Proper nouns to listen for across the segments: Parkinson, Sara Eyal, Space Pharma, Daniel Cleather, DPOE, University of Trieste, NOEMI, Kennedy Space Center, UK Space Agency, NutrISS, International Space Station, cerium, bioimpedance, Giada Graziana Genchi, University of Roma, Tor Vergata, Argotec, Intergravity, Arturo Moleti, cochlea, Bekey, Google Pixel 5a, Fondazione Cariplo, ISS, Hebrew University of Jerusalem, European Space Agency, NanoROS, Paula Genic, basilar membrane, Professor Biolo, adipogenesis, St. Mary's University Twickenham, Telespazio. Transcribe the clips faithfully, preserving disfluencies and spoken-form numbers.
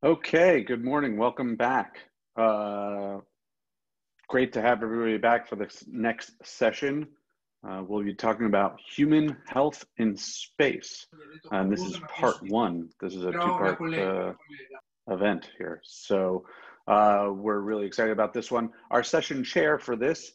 Okay, good morning, welcome back. Uh, great to have everybody back for this next session. Uh, we'll be talking about human health in space. And this is part one. This is a two-part uh, event here. So uh, we're really excited about this one. Our session chair for this,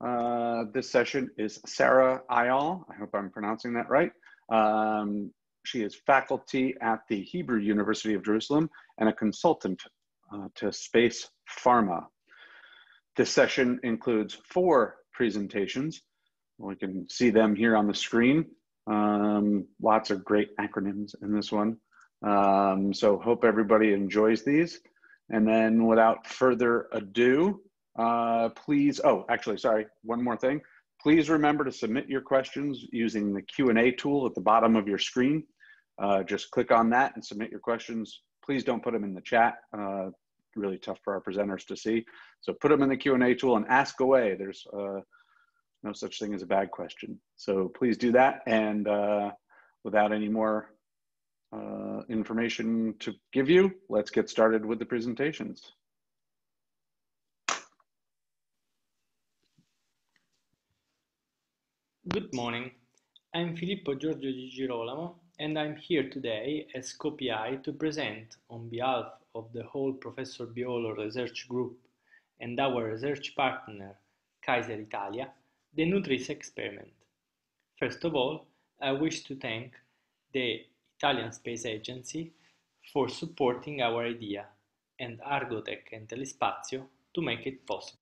uh, this session is Sara Eyal. I hope I'm pronouncing that right. Um, She is faculty at the Hebrew University of Jerusalem and a consultant uh, to Space Pharma. This session includes four presentations. We can see them here on the screen. Um, lots of great acronyms in this one. Um, so hope everybody enjoys these. And then without further ado, uh, please, oh, actually, sorry, one more thing. Please remember to submit your questions using the Q and A tool at the bottom of your screen. Uh, just click on that and submit your questions. Please don't put them in the chat. Uh, really tough for our presenters to see. So put them in the Q and A tool and ask away. There's uh, no such thing as a bad question. So please do that. And uh, without any more uh, information to give you, let's get started with the presentations. Good morning. I'm Filippo Giorgio di Girolamo, and I'm here today as co-P I to present on behalf of the whole Professor Biolo research group and our research partner, Kaiser Italia, the NutrISS experiment. First of all, I wish to thank the Italian Space Agency for supporting our idea, and Argotec and Telespazio to make it possible.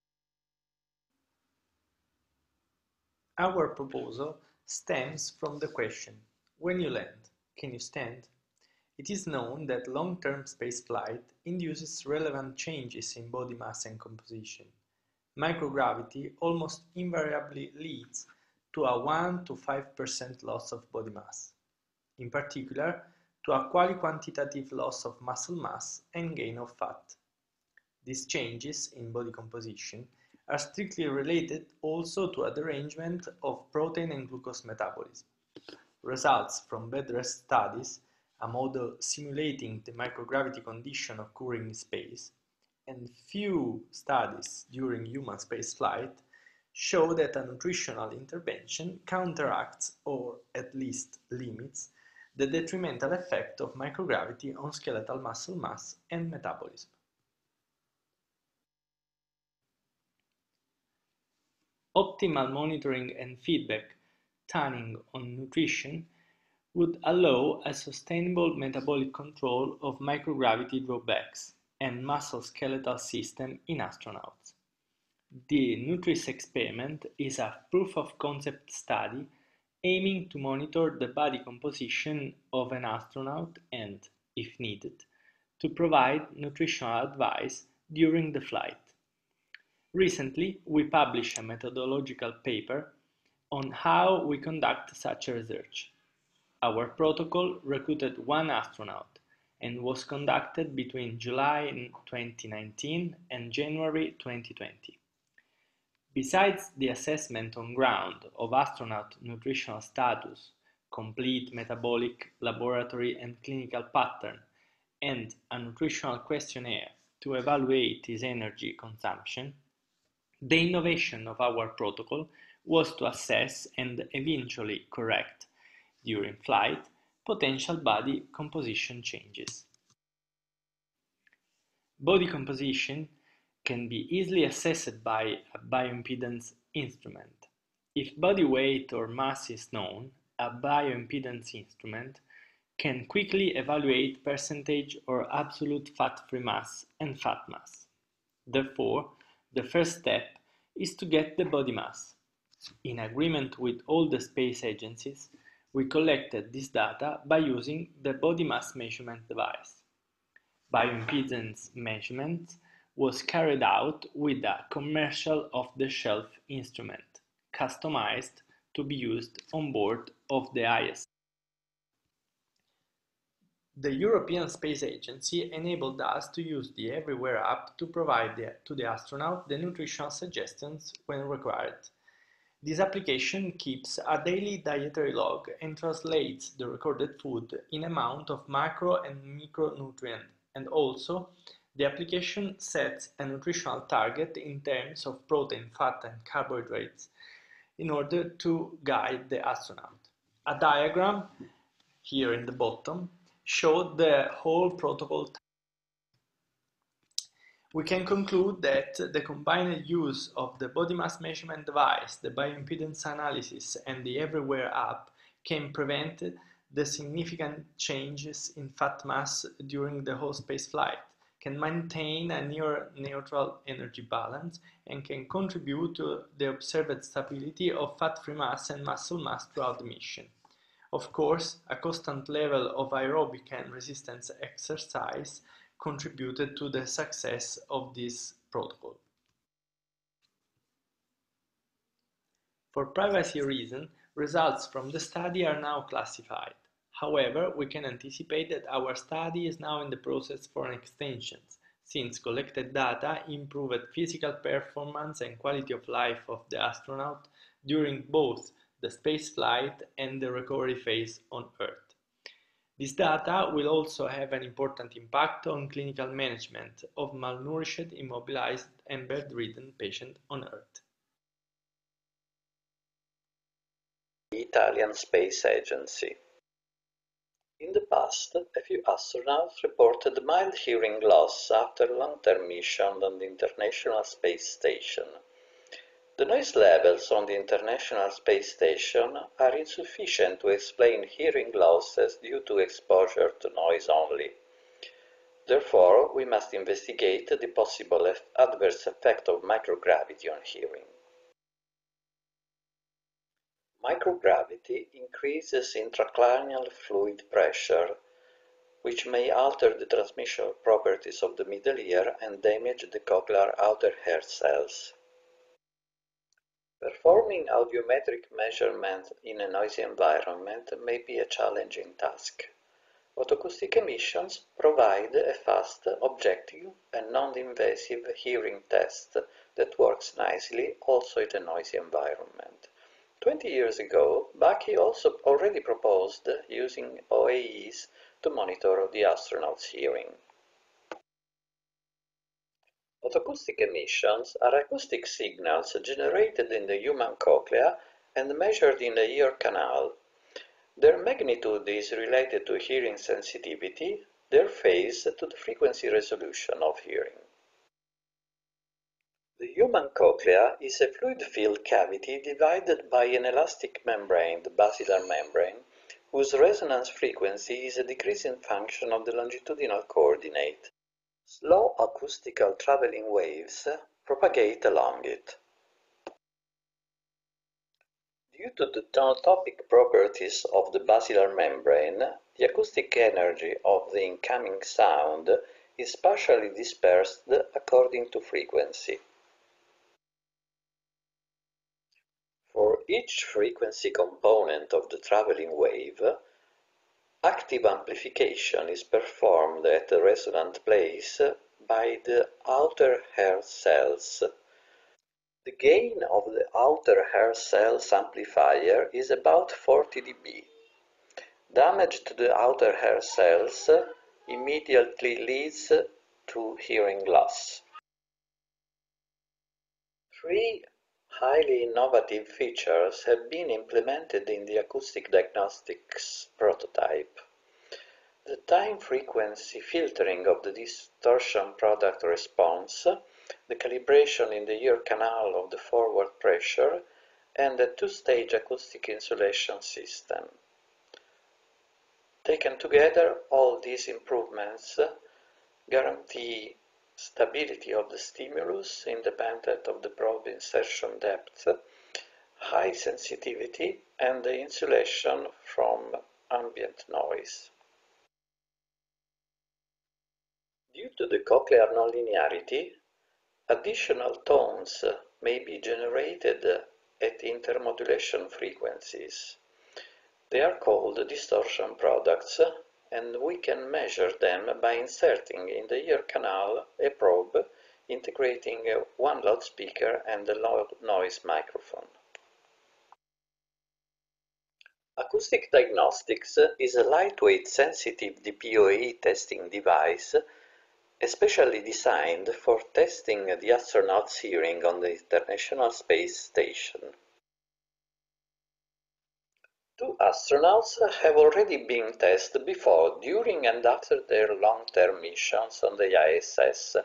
Our proposal stems from the question, when you land, can you stand? It is known that long-term space flight induces relevant changes in body mass and composition. Microgravity almost invariably leads to a one to five percent loss of body mass, in particular to a quali-quantitative loss of muscle mass and gain of fat. These changes in body composition are strictly related also to a derangement of protein and glucose metabolism. Results from bed rest studies, a model simulating the microgravity condition occurring in space, and few studies during human spaceflight show that a nutritional intervention counteracts or at least limits the detrimental effect of microgravity on skeletal muscle mass and metabolism. Optimal monitoring and feedback, tuning on nutrition, would allow a sustainable metabolic control of microgravity drawbacks and muscle skeletal system in astronauts. The NutrISS experiment is a proof-of-concept study aiming to monitor the body composition of an astronaut and, if needed, to provide nutritional advice during the flight. Recently, we published a methodological paper on how we conduct such research. Our protocol recruited one astronaut and was conducted between July twenty nineteen and January twenty twenty. Besides the assessment on ground of astronaut nutritional status, complete metabolic, laboratory and clinical pattern, and a nutritional questionnaire to evaluate his energy consumption, the innovation of our protocol was to assess and eventually correct, during flight, potential body composition changes. Body composition can be easily assessed by a bioimpedance instrument. If body weight or mass is known, a bioimpedance instrument can quickly evaluate percentage or absolute fat-free mass and fat mass. Therefore, the first step is to get the body mass. In agreement with all the space agencies, we collected this data by using the body mass measurement device. Bioimpedance measurement was carried out with a commercial off-the-shelf instrument, customized to be used on board of the I S S. The European Space Agency enabled us to use the Everywhere app to provide the, to the astronaut the nutritional suggestions when required. This application keeps a daily dietary log and translates the recorded food in amount of macro and micronutrient and also the application sets a nutritional target in terms of protein, fat, and carbohydrates in order to guide the astronaut. A diagram here in the bottom showed the whole protocol. We can conclude that the combined use of the body mass measurement device, the bioimpedance analysis, and the Everywhere app can prevent the significant changes in fat mass during the whole space flight, can maintain a near neutral energy balance, and can contribute to the observed stability of fat-free mass and muscle mass throughout the mission. Of course, a constant level of aerobic and resistance exercise contributed to the success of this protocol. For privacy reasons, results from the study are now classified. However, we can anticipate that our study is now in the process for an extension, since collected data improved physical performance and quality of life of the astronaut during both the space flight and the recovery phase on Earth. This data will also have an important impact on clinical management of malnourished, immobilized, and bedridden patients on Earth. The Italian Space Agency. In the past, a few astronauts reported mild hearing loss after long-term missions on the International Space Station. The noise levels on the International Space Station are insufficient to explain hearing losses due to exposure to noise only. Therefore, we must investigate the possible adverse effect of microgravity on hearing. Microgravity increases intracranial fluid pressure, which may alter the transmission properties of the middle ear and damage the cochlear outer hair cells. Performing audiometric measurements in a noisy environment may be a challenging task, but acoustic emissions provide a fast, objective, and non-invasive hearing test that works nicely also in a noisy environment. Twenty years ago, Bekey also already proposed using O A Es to monitor the astronauts' hearing. Photoacoustic emissions are acoustic signals generated in the human cochlea and measured in the ear canal. Their magnitude is related to hearing sensitivity, their phase to the frequency resolution of hearing. The human cochlea is a fluid-filled cavity divided by an elastic membrane, the basilar membrane, whose resonance frequency is a decreasing function of the longitudinal coordinate. Slow acoustical traveling waves propagate along it. Due to the tone-topic properties of the basilar membrane, the acoustic energy of the incoming sound is partially dispersed according to frequency. For each frequency component of the traveling wave, active amplification is performed at the resonant place by the outer hair cells. The gain of the outer hair cells amplifier is about forty decibels. Damage to the outer hair cells immediately leads to hearing loss. Three highly innovative features have been implemented in the Acoustic Diagnostics prototype. The time frequency filtering of the distortion product response, the calibration in the ear canal of the forward pressure, and the two-stage acoustic insulation system. Taken together, all these improvements guarantee stability of the stimulus independent of the probe insertion depth, high sensitivity, and the insulation from ambient noise. Due to the cochlear nonlinearity, additional tones may be generated at intermodulation frequencies. They are called distortion products, and we can measure them by inserting in the ear canal a probe, integrating one loudspeaker and a low noise microphone. Acoustic Diagnostics is a lightweight sensitive D P O E testing device especially designed for testing the astronauts' hearing on the International Space Station. Two astronauts have already been tested before, during and after their long-term missions on the I S S.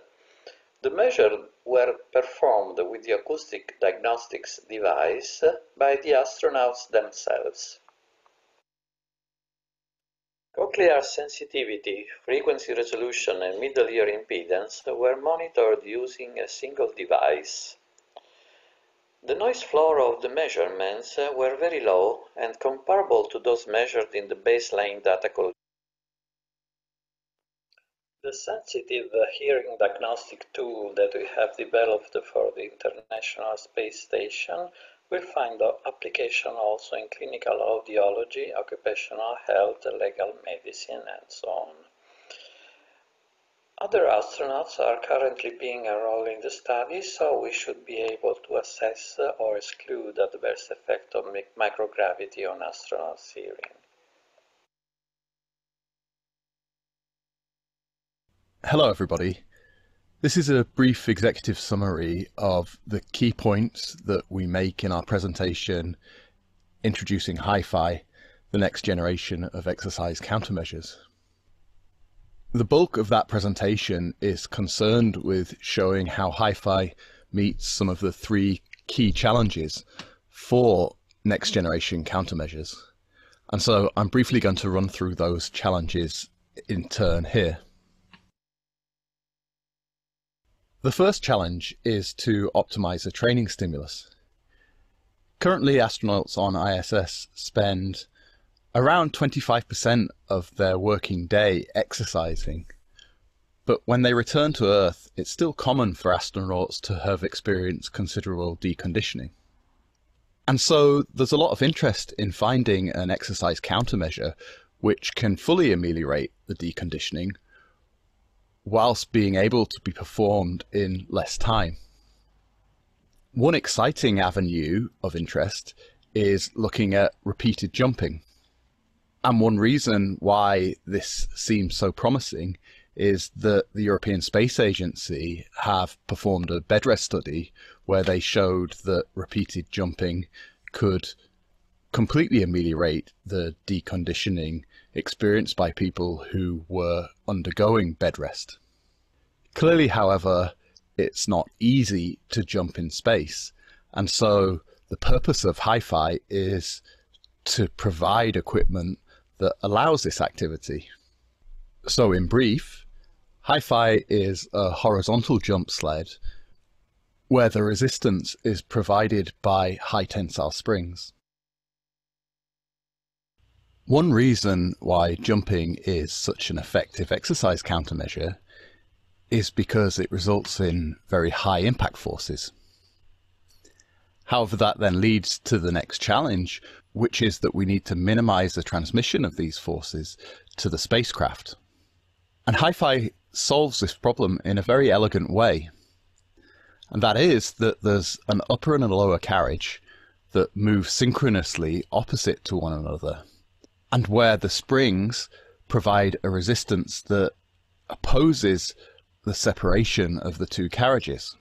The measures were performed with the acoustic diagnostics device by the astronauts themselves. Cochlear sensitivity, frequency resolution and middle ear impedance were monitored using a single device. The noise floor of the measurements were very low and comparable to those measured in the baseline data collection. The sensitive hearing diagnostic tool that we have developed for the International Space Station will find application also in clinical audiology, occupational health, legal medicine, and so on. Other astronauts are currently being enrolled in the study, so we should be able to assess or exclude adverse effects of microgravity on astronauts' hearing. Hello everybody. This is a brief executive summary of the key points that we make in our presentation introducing HIFI, the next generation of exercise countermeasures. The bulk of that presentation is concerned with showing how HIFI meets some of the three key challenges for next generation countermeasures. And so I'm briefly going to run through those challenges in turn here. The first challenge is to optimize a training stimulus. Currently, astronauts on I S S spend around twenty-five percent of their working day exercising, but when they return to Earth, it's still common for astronauts to have experienced considerable deconditioning. And so there's a lot of interest in finding an exercise countermeasure which can fully ameliorate the deconditioning whilst being able to be performed in less time. One exciting avenue of interest is looking at repeated jumping. And one reason why this seems so promising is that the European Space Agency have performed a bed rest study where they showed that repeated jumping could completely ameliorate the deconditioning experienced by people who were undergoing bed rest. Clearly, however, it's not easy to jump in space, and so the purpose of HIFI is to provide equipment that allows this activity. So in brief, HIFI is a horizontal jump sled where the resistance is provided by high tensile springs. One reason why jumping is such an effective exercise countermeasure is because it results in very high impact forces. However, that then leads to the next challenge, which is that we need to minimize the transmission of these forces to the spacecraft. And HIFI solves this problem in a very elegant way. And that is that there's an upper and a lower carriage that move synchronously opposite to one another, and where the springs provide a resistance that opposes the separation of the two carriages.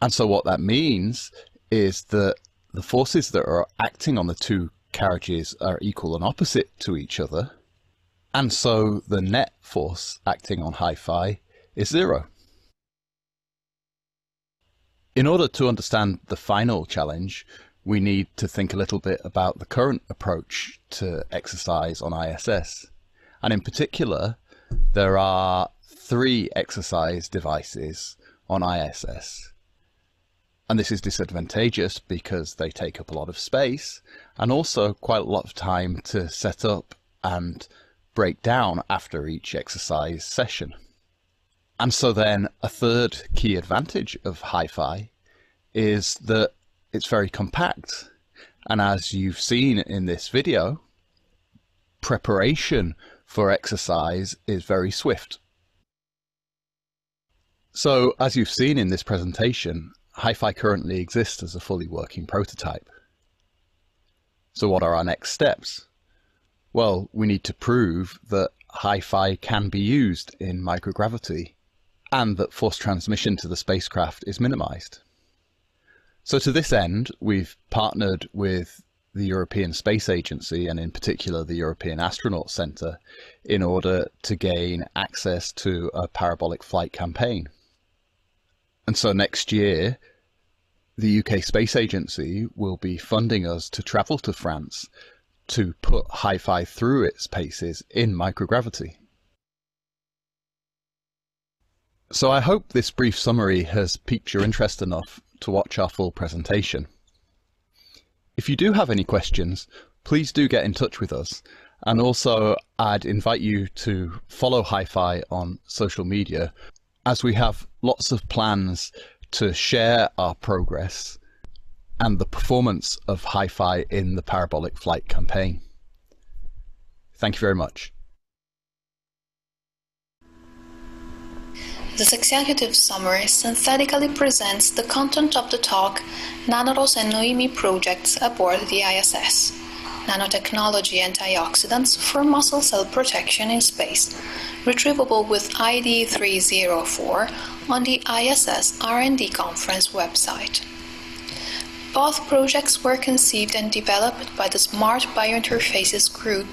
And so what that means is that the forces that are acting on the two carriages are equal and opposite to each other, and so the net force acting on HIFI is zero. In order to understand the final challenge, we need to think a little bit about the current approach to exercise on I S S. And in particular, there are three exercise devices on I S S. And this is disadvantageous because they take up a lot of space and also quite a lot of time to set up and break down after each exercise session. And so then a third key advantage of HIFI is that it's very compact, and as you've seen in this video, preparation for exercise is very swift. So as you've seen in this presentation, HIFI currently exists as a fully working prototype. So what are our next steps? Well, we need to prove that HiFi can be used in microgravity and that force transmission to the spacecraft is minimized. So to this end, we've partnered with the European Space Agency and in particular the European Astronaut Centre in order to gain access to a parabolic flight campaign. And so next year, the U K Space Agency will be funding us to travel to France to put HiFi through its paces in microgravity. So I hope this brief summary has piqued your interest enough to watch our full presentation. If you do have any questions, please do get in touch with us. And also I'd invite you to follow HiFi on social media, as we have lots of plans to share our progress and the performance of HiFi in the parabolic flight campaign. Thank you very much. This executive summary synthetically presents the content of the talk NanoROS and NOEMI projects aboard the I S S, nanotechnology antioxidants for muscle cell protection in space, retrievable with I D three oh four on the I S S R and D conference website. Both projects were conceived and developed by the Smart Biointerfaces group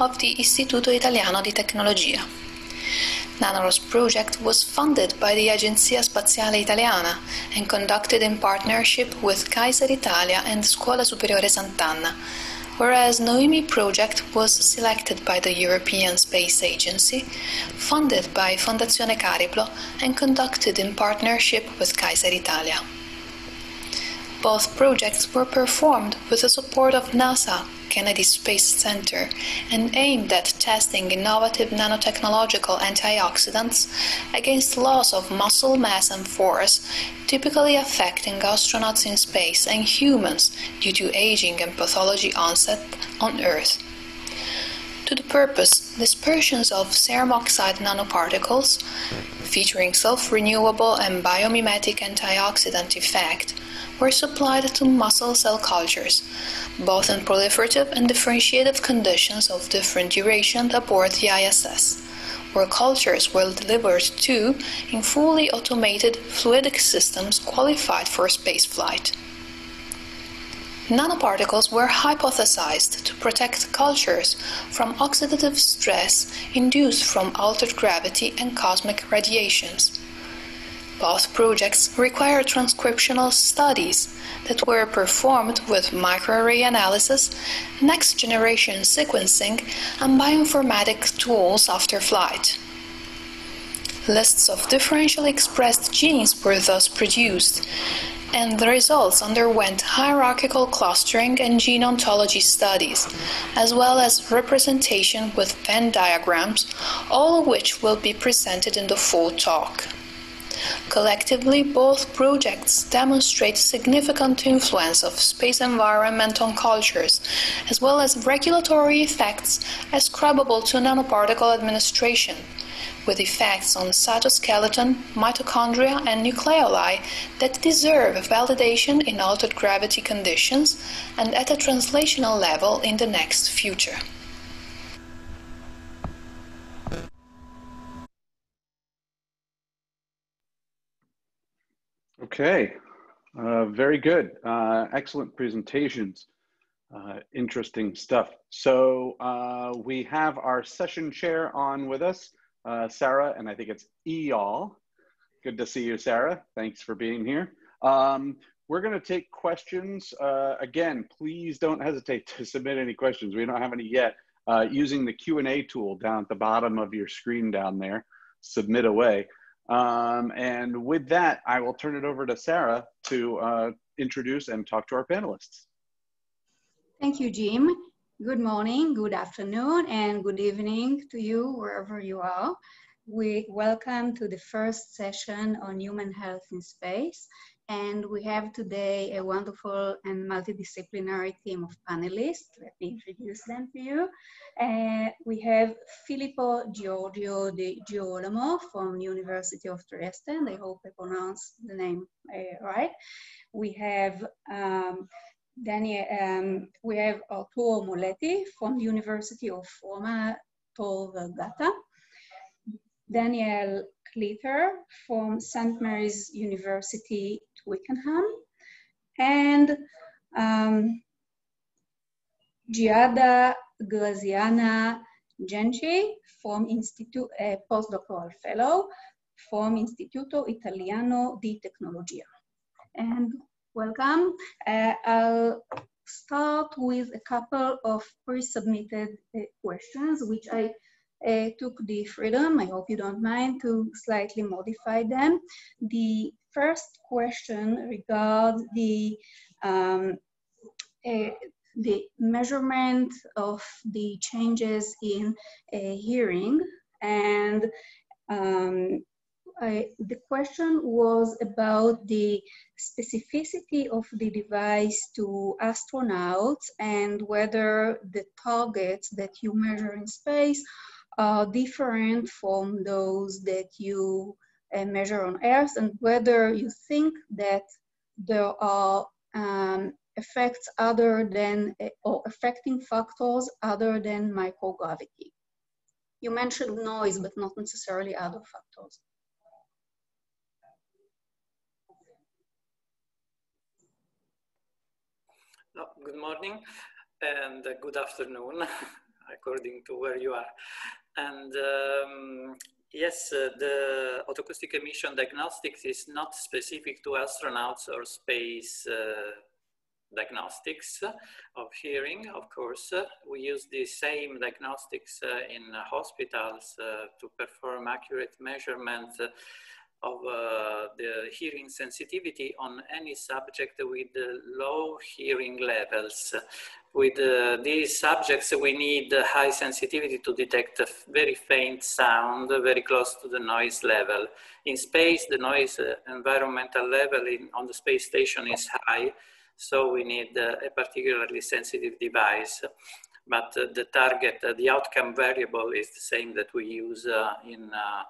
of the Istituto Italiano di Tecnologia. NanoROS project was funded by the Agenzia Spaziale Italiana and conducted in partnership with Kaiser Italia and Scuola Superiore Sant'Anna, whereas NOEMI project was selected by the European Space Agency, funded by Fondazione Cariplo and conducted in partnership with Kaiser Italia. Both projects were performed with the support of NASA, Kennedy Space Center, and aimed at testing innovative nanotechnological antioxidants against loss of muscle mass and force, typically affecting astronauts in space and humans due to aging and pathology onset on Earth. To the purpose, dispersions of serum oxide nanoparticles, featuring self-renewable and biomimetic antioxidant effect, were supplied to muscle cell cultures, both in proliferative and differentiative conditions of different duration aboard the I S S, where cultures were delivered to in fully automated fluidic systems qualified for spaceflight. Nanoparticles were hypothesized to protect cultures from oxidative stress induced from altered gravity and cosmic radiations. Both projects require transcriptional studies that were performed with microarray analysis, next-generation sequencing, and bioinformatic tools after flight. Lists of differentially expressed genes were thus produced, and the results underwent hierarchical clustering and gene ontology studies, as well as representation with Venn diagrams, all of which will be presented in the full talk. Collectively, both projects demonstrate significant influence of space environment on cultures, as well as regulatory effects ascribable to nanoparticle administration, with effects on cytoskeleton, mitochondria, and nucleoli that deserve validation in altered gravity conditions and at a translational level in the next future. Okay, uh, very good. Uh, excellent presentations. Uh, interesting stuff. So uh, we have our session chair on with us, uh, Sara, and I think it's Eyal. Good to see you, Sara. Thanks for being here. Um, we're going to take questions. Uh, again, please don't hesitate to submit any questions. We don't have any yet. Uh, using the Q and A tool down at the bottom of your screen down there, submit away. Um, and with that, I will turn it over to Sara to uh, introduce and talk to our panelists. Thank you, Jim. Good morning, good afternoon, and good evening to you wherever you are. We welcome to the first session on human health in space. And we have today a wonderful and multidisciplinary team of panelists. Let me introduce them to you. Uh, we have Filippo Giorgio di Girolamo from University of Trieste, and I hope I pronounced the name uh, right. We have um, Daniel, um, we have Arturo Moleti from University of Roma, Tor Vergata, Daniel Cleather from Saint Mary's University Twickenham, and um, Giada Graziana Genchi from Institute, a postdoctoral fellow from Istituto Italiano di Tecnologia. And welcome. Uh, I'll start with a couple of pre-submitted uh, questions, which I uh, took the freedom, I hope you don't mind, to slightly modify them. The first question regards the um, uh, the measurement of the changes in uh, hearing, and um, I, the question was about the specificity of the device to astronauts and whether the targets that you measure in space are different from those that you uh, measure on Earth, and whether you think that there are um, effects other than, or affecting factors other than microgravity. You mentioned noise, but not necessarily other factors. Oh, good morning and good afternoon, according to where you are. And um, yes, uh, the autoacoustic emission diagnostics is not specific to astronauts or space uh, diagnostics of hearing. Of course, uh, we use the same diagnostics uh, in uh, hospitals uh, to perform accurate measurement uh, of uh, the hearing sensitivity on any subject with uh, low hearing levels. With uh, these subjects, we need uh, high sensitivity to detect a very faint sound, uh, very close to the noise level. In space, the noise uh, environmental level in, on the space station is high, so we need uh, a particularly sensitive device. But uh, the target, uh, the outcome variable is the same that we use uh, in uh,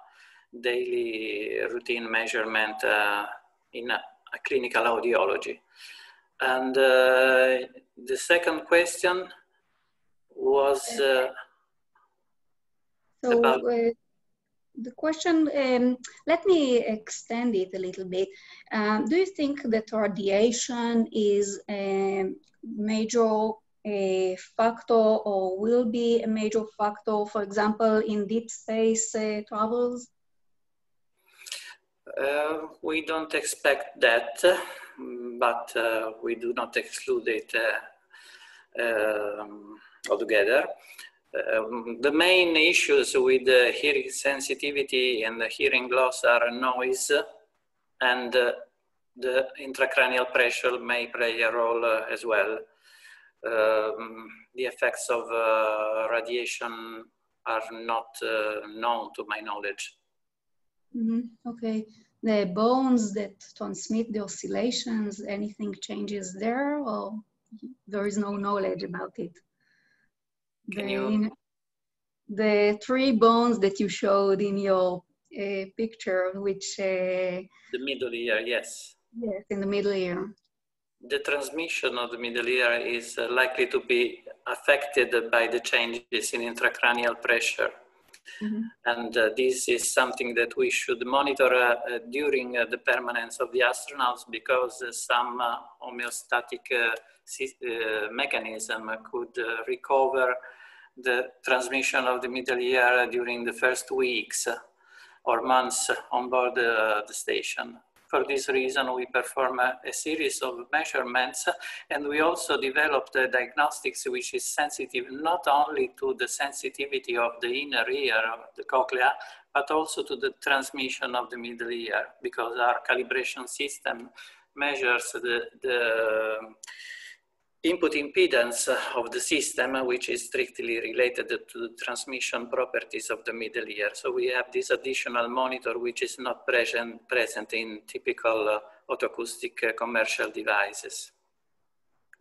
daily routine measurement uh, in a, a clinical audiology. And uh, the second question was uh, so, about... Uh, the question, um, let me extend it a little bit. Um, do you think that radiation is a major a factor, or will be a major factor, for example, in deep space uh, travels? Uh, we don't expect that, but uh, we do not exclude it uh, uh, altogether. Um, the main issues with uh, hearing sensitivity and the hearing loss are noise, and uh, the intracranial pressure may play a role uh, as well. Um, the effects of uh, radiation are not uh, known to my knowledge. Mm-hmm. Okay. The bones that transmit the oscillations, anything changes there, or there is no knowledge about it? Can you... The three bones that you showed in your uh, picture, which... Uh, the middle ear, yes. Yes, in the middle ear. The transmission of the middle ear is uh, likely to be affected by the changes in intracranial pressure. Mm-hmm. And uh, this is something that we should monitor uh, uh, during uh, the permanence of the astronauts, because uh, some uh, homeostatic uh, uh, mechanism could uh, recover the transmission of the middle ear during the first weeks or months on board uh, the station. For this reason, we perform a, a series of measurements, and we also developed a diagnostics which is sensitive not only to the sensitivity of the inner ear of the cochlea, but also to the transmission of the middle ear, because our calibration system measures the, the input impedance of the system, which is strictly related to the transmission properties of the middle ear. So we have this additional monitor, which is not present, present in typical uh, autoacoustic uh, commercial devices.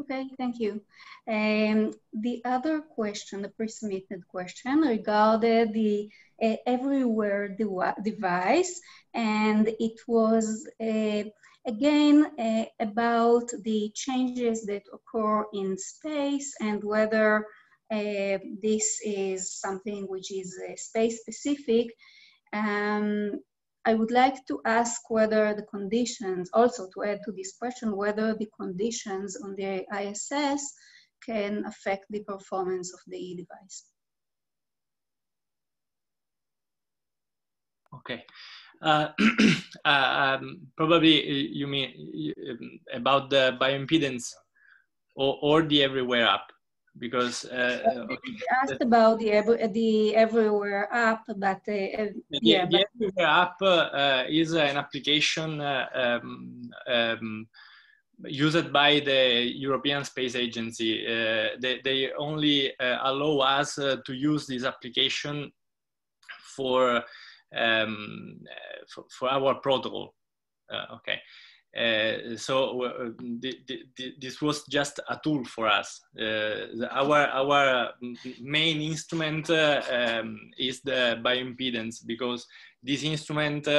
Okay, thank you. Um, the other question, the pre-submitted question, regarded the uh, Everywhere de device, and it was a uh, Again, uh, about the changes that occur in space and whether Uh, this is something which is uh, space specific. Um, I would like to ask whether the conditions, also to add to this question, whether the conditions on the I S S can affect the performance of the e-device. Okay. Uh, um, probably you mean about the bioimpedance or, or the Everywhere app, because uh, uh, okay. You asked about the the Everywhere app, but uh, yeah, yeah, the but Everywhere app uh, is an application uh, um, um, used by the European Space Agency. Uh, they, they only uh, allow us uh, to use this application for um, for, for our protocol. Uh, okay. Uh, so uh, the, the, this was just a tool for us. Uh, the, our, our main instrument uh, um, is the bioimpedance, because this instrument uh,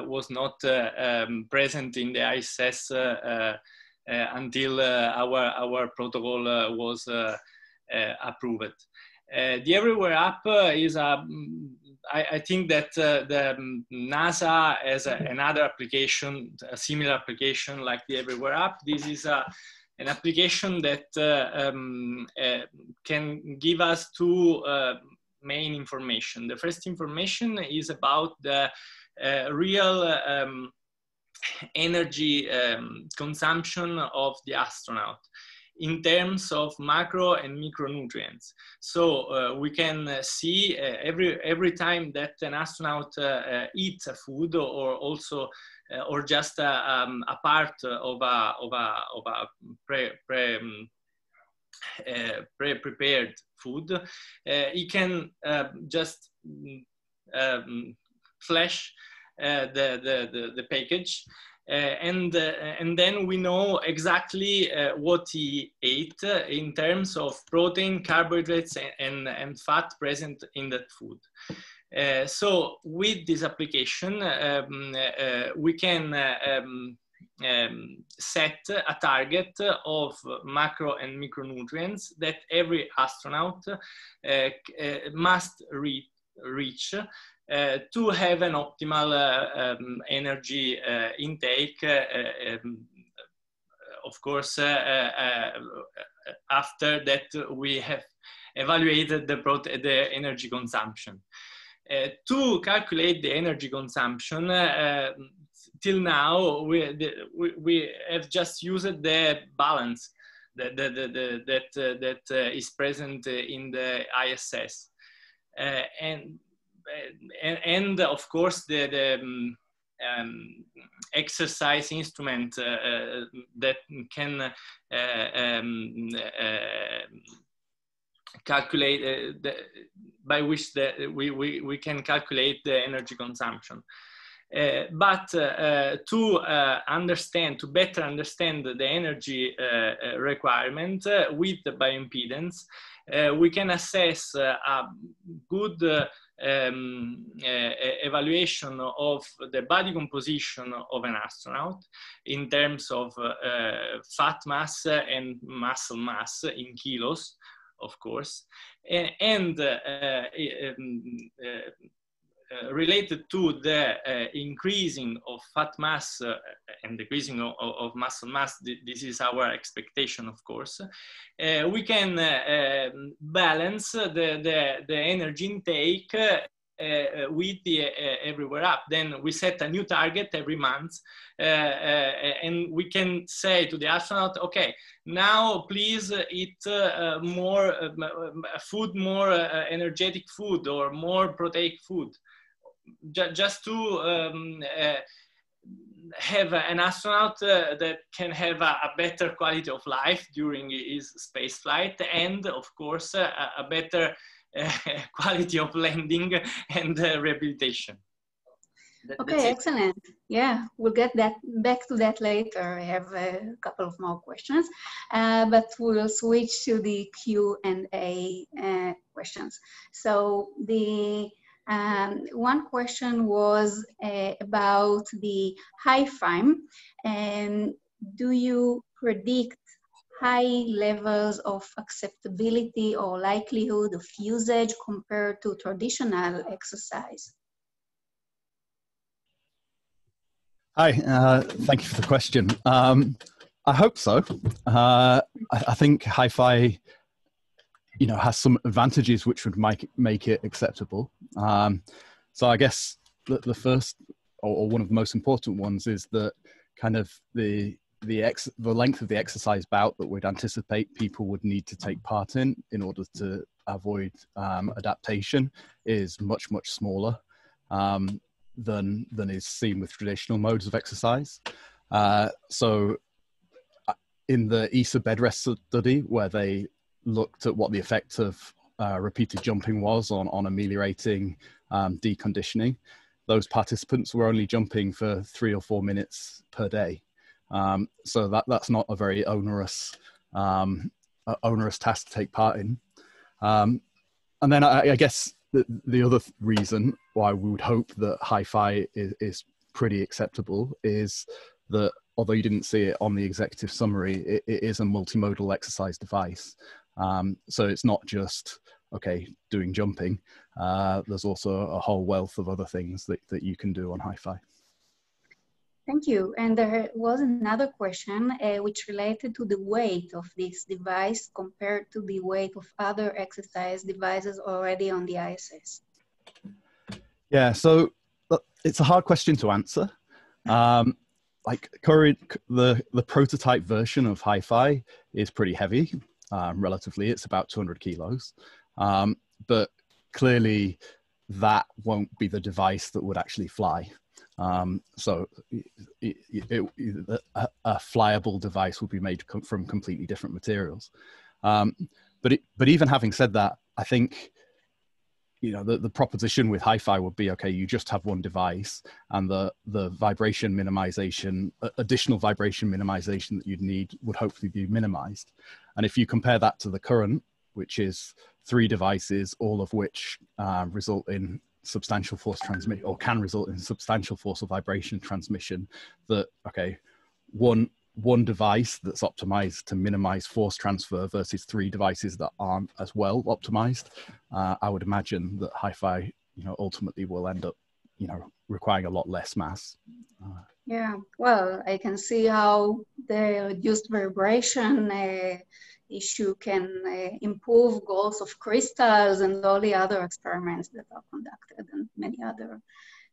uh, was not uh, um, present in the I S S uh, uh, uh, until uh, our, our protocol uh, was uh, uh, approved. Uh, the Everywhere app uh, is a, I, I think that uh, the NASA has a, another application, a similar application like the Everywhere app. This is a, an application that uh, um, uh, can give us two uh, main information. The first information is about the uh, real um, energy um, consumption of the astronaut, in terms of macro and micronutrients. So uh, we can uh, see uh, every every time that an astronaut uh, uh, eats a food, or also uh, or just a, um, a part of a of a of a pre, pre, um, uh, pre prepared food, uh, he can uh, just um, flash uh, the, the the the package. Uh, and, uh, and then we know exactly uh, what he ate uh, in terms of protein, carbohydrates, and, and, and fat present in that food. Uh, so with this application, um, uh, we can uh, um, um, set a target of macro and micronutrients that every astronaut uh, uh, must re reach. Uh, to have an optimal uh, um, energy uh, intake, uh, um, of course, uh, uh, after that we have evaluated the, the energy consumption. Uh, to calculate the energy consumption, uh, till now we, the, we, we have just used the balance that, that, that, that, uh, that uh, is present in the I S S. Uh, and And, and of course the, the um, um, exercise instrument uh, that can uh, um, uh, calculate uh, the, by which the, we, we, we can calculate the energy consumption. Uh, but uh, to uh, understand, to better understand the energy uh, requirement uh, with the bioimpedance, uh, we can assess uh, a good uh, Um, uh, evaluation of the body composition of an astronaut in terms of uh, fat mass and muscle mass in kilos, of course, and, and uh, uh, uh, related to the uh, increasing of fat mass uh, and decreasing of, of muscle mass, this is our expectation, of course, uh, we can uh, um, balance the, the, the energy intake uh, uh, with the uh, Everywhere app. Then we set a new target every month uh, uh, and we can say to the astronaut, okay, now please eat uh, more uh, food, more uh, energetic food or more proteic food, J just to um, uh, have an astronaut uh, that can have a, a better quality of life during his space flight, and of course uh, a better uh, quality of landing and uh, rehabilitation. That, okay, excellent. Yeah, we'll get that back to that later. I have a couple of more questions, uh, but we'll switch to the Q and A uh, questions. So the Um, one question was uh, about the HIFIm. Um, do you predict high levels of acceptability or likelihood of usage compared to traditional exercise? Hi, uh, thank you for the question. Um, I hope so. Uh, I, I think HIFI, you know, has some advantages which would make, make it acceptable. Um, so I guess the, the first, or, or one of the most important ones, is that kind of the the ex the length of the exercise bout that we'd anticipate people would need to take part in in order to avoid um, adaptation is much much smaller um, than than is seen with traditional modes of exercise. Uh, so in the E S A bed rest study, where they looked at what the effect of uh, repeated jumping was on, on ameliorating um, deconditioning, those participants were only jumping for three or four minutes per day. Um, so that, that's not a very onerous, um, uh, onerous task to take part in. Um, and then I, I guess the, the other reason why we would hope that HIFI is, is pretty acceptable is that, although you didn't see it on the executive summary, it, it is a multimodal exercise device. Um, so it's not just, okay, doing jumping. Uh, there's also a whole wealth of other things that, that you can do on HIFI. Thank you. And there was another question uh, which related to the weight of this device compared to the weight of other exercise devices already on the I S S. Yeah, so it's a hard question to answer. Um, like current, the, the prototype version of HIFI is pretty heavy. Um, relatively, it's about two hundred kilos. Um, but clearly that won't be the device that would actually fly. Um, so it, it, it, a, a flyable device would be made com from completely different materials. Um, but, it, but even having said that, I think, you know, the, the proposition with HIFI would be, okay, you just have one device, and the, the vibration minimization, additional vibration minimization that you'd need would hopefully be minimized. And if you compare that to the current, which is three devices, all of which uh, result in substantial force transmission, or can result in substantial force or vibration transmission, that, okay, one, one device that's optimized to minimize force transfer versus three devices that aren't as well optimized, uh, I would imagine that HIFI, you know, ultimately will end up, you know, requiring a lot less mass. Uh, yeah, well, I can see how the reduced vibration uh, issue can uh, improve goals of crystals and all the other experiments that are conducted, and many other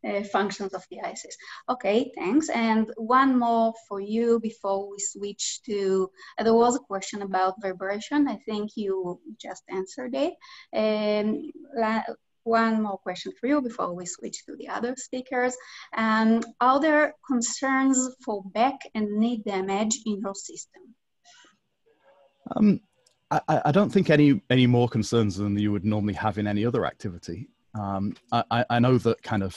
uh, functions of the I S S. Okay, thanks. And one more for you before we switch to, uh, there was a question about vibration. I think you just answered it. Um, One more question for you before we switch to the other speakers. Um, are there concerns for back and knee damage in your system? Um, I, I don't think any, any more concerns than you would normally have in any other activity. Um, I, I know that kind of,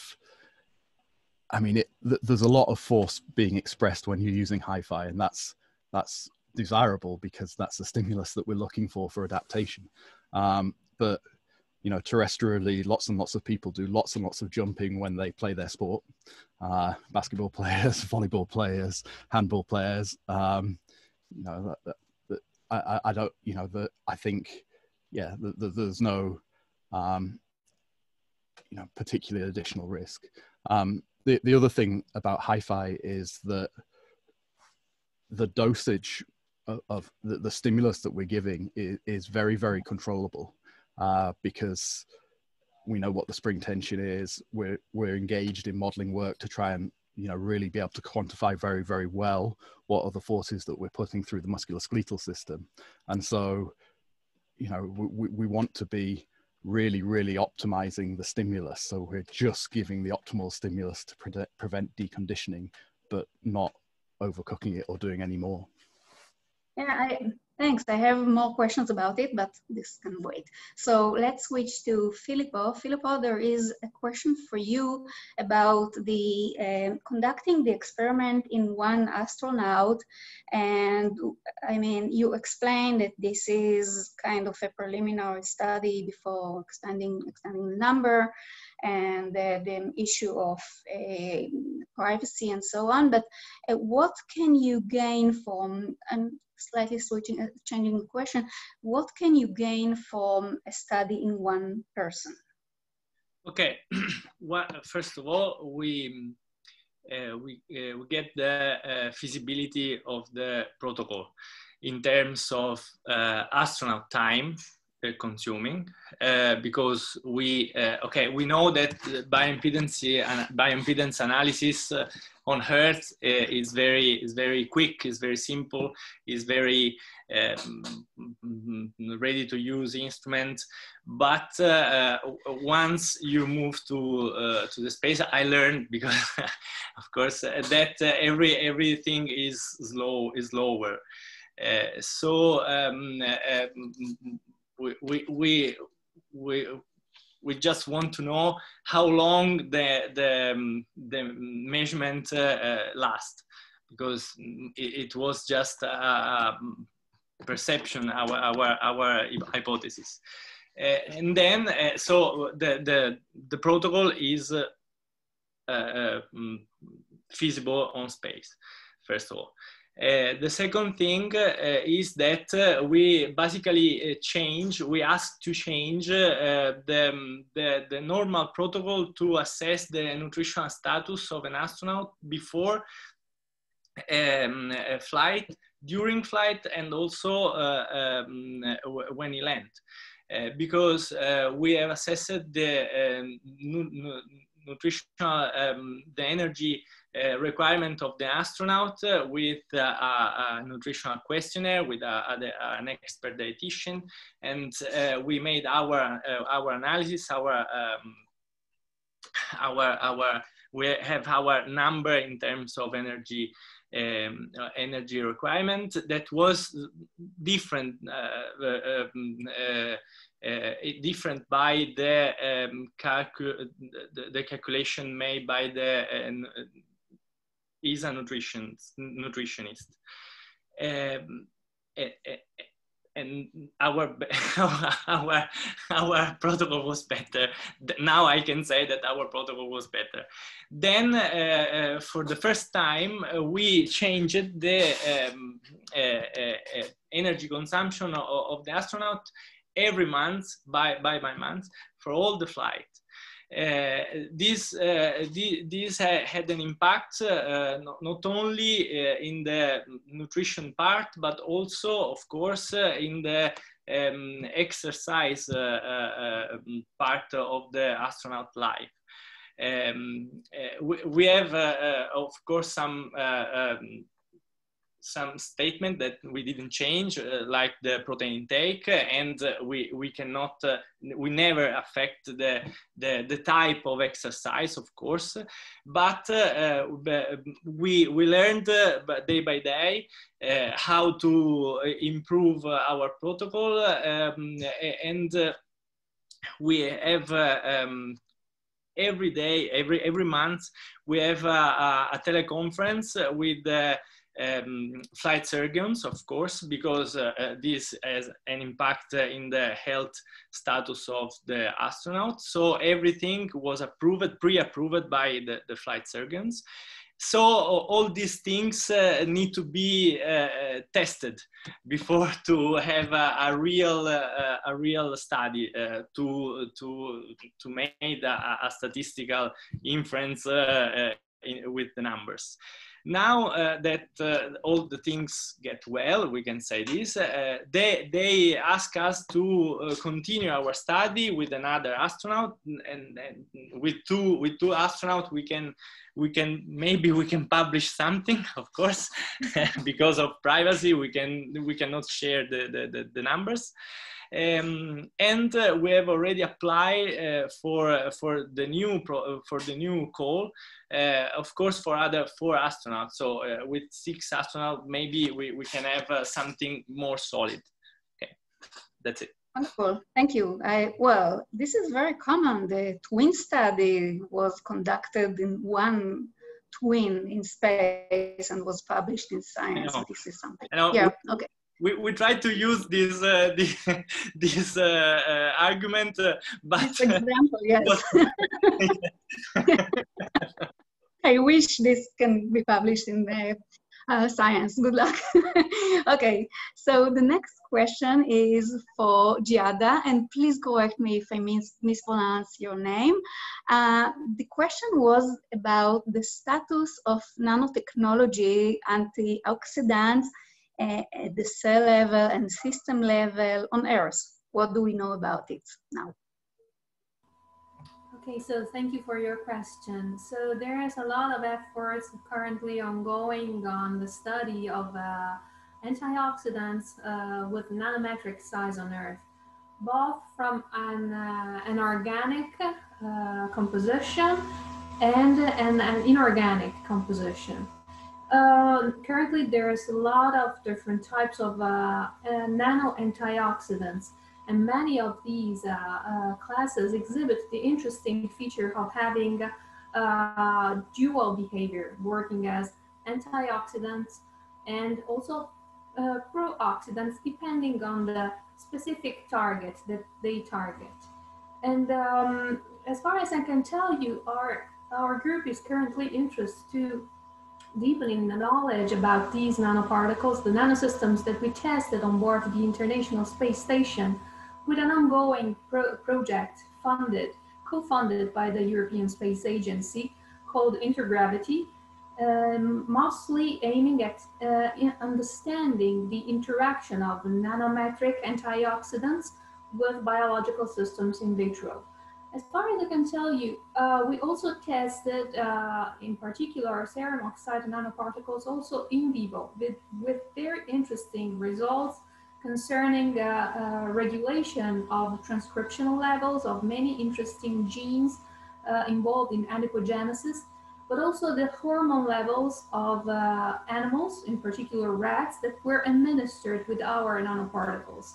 I mean, it, th there's a lot of force being expressed when you're using HIFI, and that's, that's desirable because that's the stimulus that we're looking for for adaptation. Um, but you know, terrestrially, lots and lots of people do lots and lots of jumping when they play their sport. Uh, basketball players, volleyball players, handball players. Um, you know, that, that, that, I, I don't. You know, that I think, yeah, the, the, there's no, um, you know, particular additional risk. Um, the the other thing about HIFI is that the dosage of, of the, the stimulus that we're giving is, is very very controllable. Uh, because we know what the spring tension is, we're, we're engaged in modeling work to try and, you know, really be able to quantify very, very well what are the forces that we're putting through the musculoskeletal system. And so, you know, we, we want to be really, really optimizing the stimulus. So we're just giving the optimal stimulus to pre prevent deconditioning, but not overcooking it or doing any more. Yeah, I... Thanks. I have more questions about it, but this can wait. So let's switch to Filippo. Filippo, there is a question for you about the uh, conducting the experiment in one astronaut. And I mean, you explained that this is kind of a preliminary study before expanding, expanding the number, and uh, the issue of uh, privacy and so on, but uh, what can you gain from, I'm slightly switching, uh, changing the question, what can you gain from a study in one person? Okay, well, first of all, we, uh, we, uh, we get the uh, feasibility of the protocol in terms of uh, astronaut time uh, consuming, uh, because we, uh, okay, we know that bioimpedance, uh, bioimpedance analysis uh, on Earth uh, is, very, is very quick, is very simple, is very um, ready to use instrument. But uh, uh, once you move to, uh, to the space, I learned, because of course, uh, that uh, every, everything is slow, is lower. Uh, so um, uh, we, we, we, we We just want to know how long the, the, um, the measurement uh, uh, lasts, because it, it was just a, a perception, our, our, our hypothesis. Uh, and then, uh, so the, the, the protocol is uh, uh, feasible on space, first of all. Uh, the second thing uh, is that uh, we basically uh, change, we ask to change uh, the, the, the normal protocol to assess the nutritional status of an astronaut before um, a flight, during flight, and also uh, um, when he lands. Uh, because uh, we have assessed the um, nu nu nutritional, um, the energy Uh, requirement of the astronaut uh, with uh, a, a nutritional questionnaire with a, a, an expert dietitian, and uh, we made our uh, our analysis, our um, our our we have our number in terms of energy um, uh, energy requirement that was different uh, uh, uh, Uh, different by the, um, calcu the the calculation made by the uh, I S A nutrition nutritionist, um, and our our our protocol was better. Now I can say that our protocol was better. Then, uh, uh, for the first time, uh, we changed the um, uh, uh, energy consumption of, of the astronaut every month, by, by by month, for all the flight. Uh, this uh, the, this had an impact uh, not, not only uh, in the nutrition part, but also, of course, uh, in the um, exercise uh, uh, part of the astronaut life. Um, uh, we, we have, uh, uh, of course, some uh, um, some statement that we didn't change, uh, like the protein intake, and uh, we we cannot uh, we never affect the, the the type of exercise, of course, but uh, we we learned uh, day by day uh, how to improve our protocol, um, and uh, we have uh, um, every day, every every month we have a, a teleconference with uh, Um, flight surgeons, of course, because uh, uh, this has an impact uh, in the health status of the astronaut. So everything was approved, pre-approved by the, the flight surgeons. So all these things uh, need to be uh, tested before to have a, a real uh, a real study uh, to to to make a, a statistical inference uh, in, with the numbers. Now uh, that uh, all the things get well, we can say this, uh, they, they ask us to uh, continue our study with another astronaut, and, and with two with two astronauts we can we can maybe we can publish something, of course, because of privacy we can we cannot share the, the, the, the numbers. Um, and uh, we have already applied uh, for for the new pro for the new call, uh, of course, for other four astronauts. So uh, with six astronauts, maybe we, we can have uh, something more solid. Okay, that's it. Wonderful, thank you. I, well, this is very common. The twin study was conducted in one twin in space and was published in Science. This is something. Yeah. Okay. We, we tried to use this uh, this, this uh, uh, argument, uh, but this example, yes. I wish this can be published in the uh, Science. Good luck. Okay, so the next question is for Giada, and please correct me if I mis mispronounce your name. Uh, the question was about the status of nanotechnology, antioxidants, uh, at the cell level and system level on Earth. What do we know about it now? Okay, so thank you for your question. So there is a lot of efforts currently ongoing on the study of uh, antioxidants uh, with nanometric size on Earth, both from an, uh, an organic uh, composition and an, an inorganic composition. Uh, currently, there is a lot of different types of uh, uh, nano antioxidants. And many of these uh, uh, classes exhibit the interesting feature of having uh, dual behavior, working as antioxidants and also uh, pro-oxidants, depending on the specific target that they target. And um, as far as I can tell you, our, our group is currently interested to deepening the knowledge about these nanoparticles, the nanosystems that we tested on board the International Space Station, with an ongoing pro project funded, co-funded by the European Space Agency called Intergravity, um, mostly aiming at uh, understanding the interaction of nanometric antioxidants with biological systems in vitro. As far as I can tell you, uh, we also tested, uh, in particular, cerium oxide nanoparticles also in vivo with, with very interesting results concerning uh, uh, regulation of transcriptional levels of many interesting genes uh, involved in adipogenesis, but also the hormone levels of uh, animals, in particular rats, that were administered with our nanoparticles.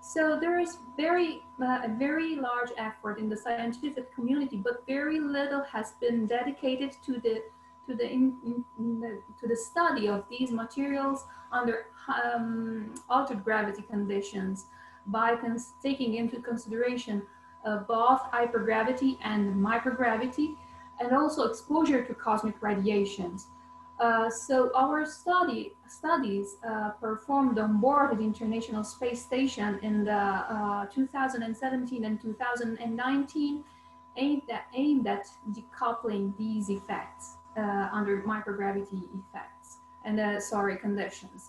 So there is very, uh, a very large effort in the scientific community, but very little has been dedicated to the, to the, in, in, in the, to the study of these materials under um, altered gravity conditions by taking into consideration uh, both hypergravity and microgravity, and also exposure to cosmic radiations. Uh, so our study, studies uh, performed on board the International Space Station in the uh, two thousand seventeen and two thousand nineteen aimed at, aimed at decoupling these effects uh, under microgravity effects and uh, sorry conditions.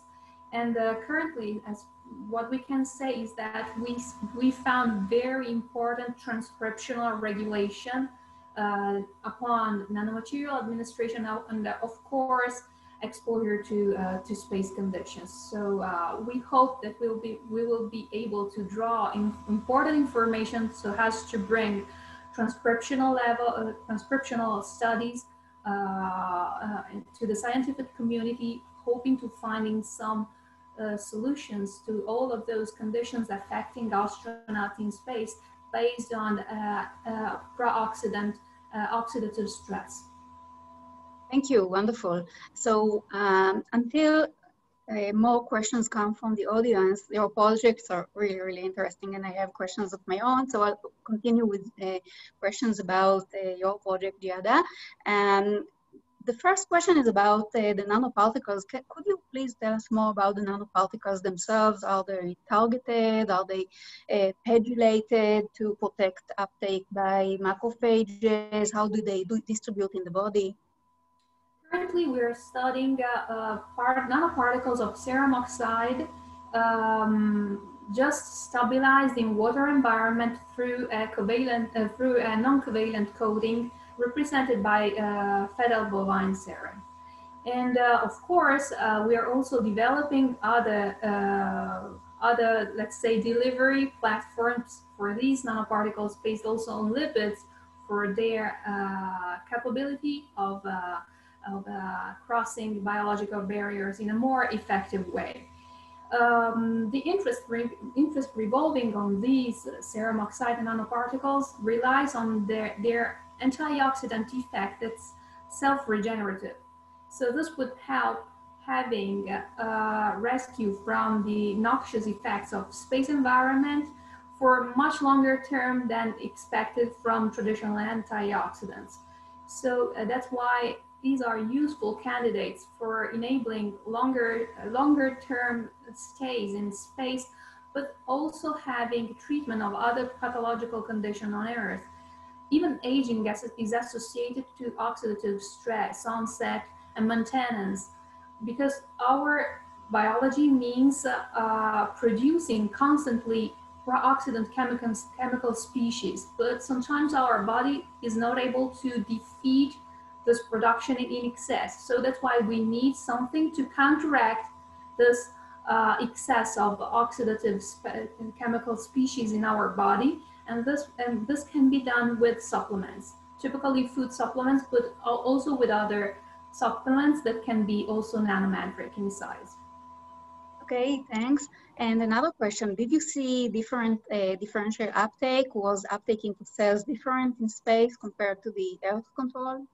And uh, currently, as what we can say is that we we found very important transcriptional regulation Uh, upon nanomaterial administration and, uh, of course, exposure to uh, to space conditions. So uh, we hope that we will be we will be able to draw in important information so as to bring transcriptional level uh, transcriptional studies uh, uh, to the scientific community, hoping to finding some uh, solutions to all of those conditions affecting astronauts in space, based on uh, uh, pro-oxidant, uh, oxidative stress. Thank you, wonderful. So um, until uh, more questions come from the audience, your projects are really, really interesting, and I have questions of my own, so I'll continue with uh, questions about uh, your project, Giada. Um, the first question is about uh, the nanoparticles. C could you please tell us more about the nanoparticles themselves? Are they targeted? Are they uh, pegylated to protect uptake by macrophages? How do they do distribute in the body? Currently, we are studying uh, uh, part nanoparticles of cerium oxide um, just stabilized in water environment through a covalent, uh, through a non-covalent coating, represented by uh, fetal bovine serum. And uh, of course, uh, we are also developing other, uh, other, let's say, delivery platforms for these nanoparticles based also on lipids for their uh, capability of, uh, of uh, crossing biological barriers in a more effective way. Um, the interest, re interest revolving on these cerium oxide nanoparticles relies on their, their antioxidant effect that's self-regenerative. So this would help having a rescue from the noxious effects of space environment for much longer term than expected from traditional antioxidants. So uh, that's why these are useful candidates for enabling longer, longer term stays in space, but also having treatment of other pathological conditions on Earth. Even aging is associated to oxidative stress, onset, and maintenance, because our biology means uh, producing constantly oxidant chemical, chemical species, but sometimes our body is not able to defeat this production in excess. So that's why we need something to counteract this uh, excess of oxidative spe chemical species in our body. And this, and this can be done with supplements, typically food supplements, but also with other supplements that can be also nanometric in size. Okay, thanks. And another question, did you see different uh, differential uptake? Was uptake into cells different in space compared to the Earth control?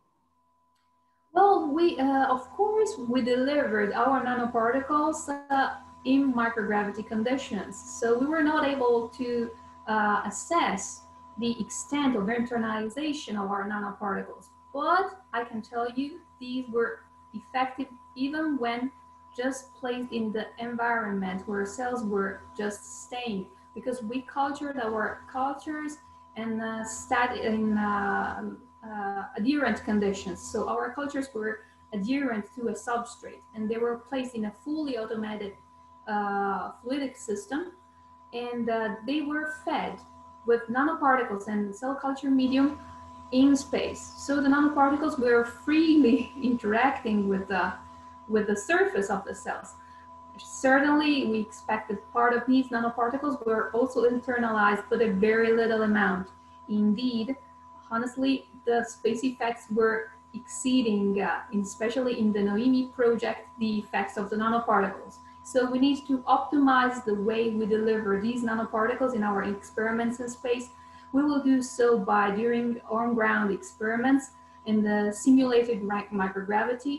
Well, we, uh, of course, we delivered our nanoparticles uh, in microgravity conditions. So we were not able to uh, assess the extent of internalization of our nanoparticles. But I can tell you these were effective even when just placed in the environment where cells were just staying, because we cultured our cultures and uh, studied in uh, uh, adherent conditions. So our cultures were adherent to a substrate, and they were placed in a fully automated uh, fluidic system, and uh, they were fed with nanoparticles and cell culture medium in space. So the nanoparticles were freely interacting with the with the surface of the cells. Certainly, we expect that part of these nanoparticles were also internalized, but a very little amount. Indeed, honestly, the space effects were exceeding, uh, especially in the NOEMI project, the effects of the nanoparticles. So we need to optimize the way we deliver these nanoparticles in our experiments in space. We will do so by doing on-ground experiments in the simulated microgravity,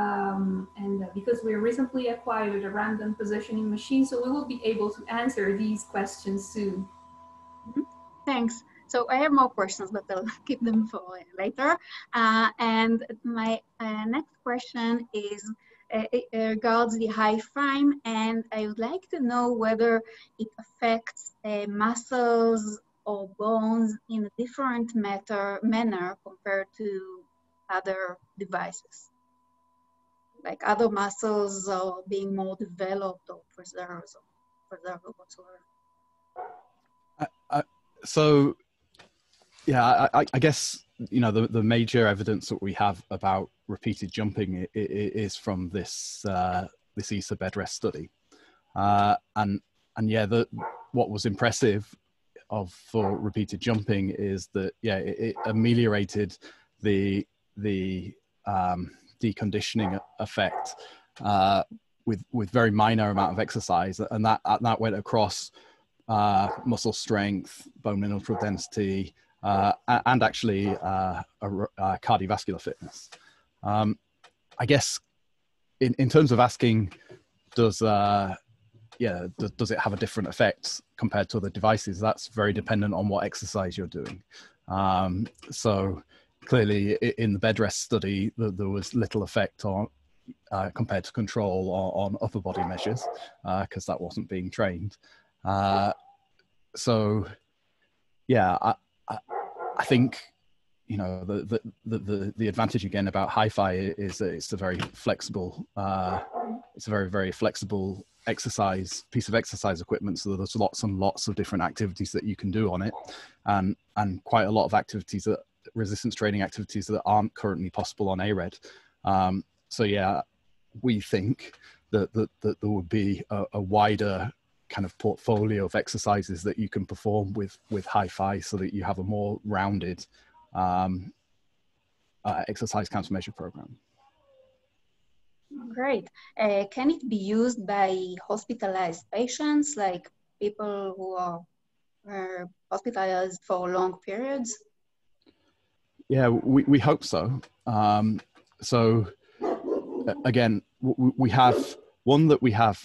Um, and uh, because we recently acquired a random positioning machine, so we will be able to answer these questions soon. Mm-hmm. Thanks. So I have more questions, but I'll keep them for later. Uh, and my uh, next question is uh, regards the HIFIm, and I would like to know whether it affects uh, muscles or bones in a different matter, manner compared to other devices. Like other muscles are being more developed or preserved, or preserved whatsoever. I, I, so, yeah, I, I guess, you know, the, the major evidence that we have about repeated jumping is from this uh, this E S A bed rest study, uh, and and yeah, the what was impressive of for repeated jumping is that yeah, it, it ameliorated the the um, deconditioning effect uh, with with very minor amount of exercise, and that that went across uh, muscle strength, bone mineral density, uh, and actually uh, a, a cardiovascular fitness. Um, I guess in in terms of asking, does uh, yeah does, does it have a different effect compared to other devices? That's very dependent on what exercise you're doing. Um, so. Clearly, in the bed rest study, there was little effect on uh, compared to control on, on upper body measures because uh, that wasn't being trained. Uh, so, yeah, I, I, I think you know the the the the advantage again about HIFI is that it's a very flexible, uh, it's a very very flexible exercise piece of exercise equipment. So there's lots and lots of different activities that you can do on it, and and quite a lot of activities that. Resistance training activities that aren't currently possible on A RED. Um, so yeah, we think that, that, that there would be a, a wider kind of portfolio of exercises that you can perform with, with HIFI so that you have a more rounded um, uh, exercise countermeasure program. Great. Uh, can it be used by hospitalized patients, like people who are uh, hospitalized for long periods? Yeah, we, we hope so. Um, so again, we have one that we have